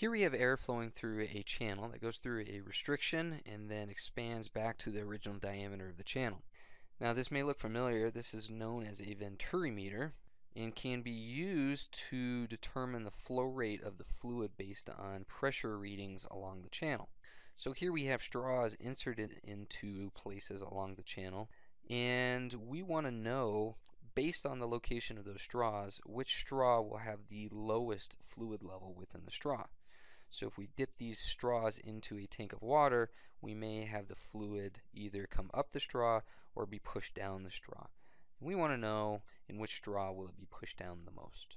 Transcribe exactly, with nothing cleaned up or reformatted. Here we have air flowing through a channel that goes through a restriction and then expands back to the original diameter of the channel. Now this may look familiar. This is known as a Venturi meter and can be used to determine the flow rate of the fluid based on pressure readings along the channel. So here we have straws inserted into places along the channel, and we want to know, based on the location of those straws, which straw will have the lowest fluid level within the straw. So if we dip these straws into a tank of water, we may have the fluid either come up the straw or be pushed down the straw. We want to know in which straw will it be pushed down the most.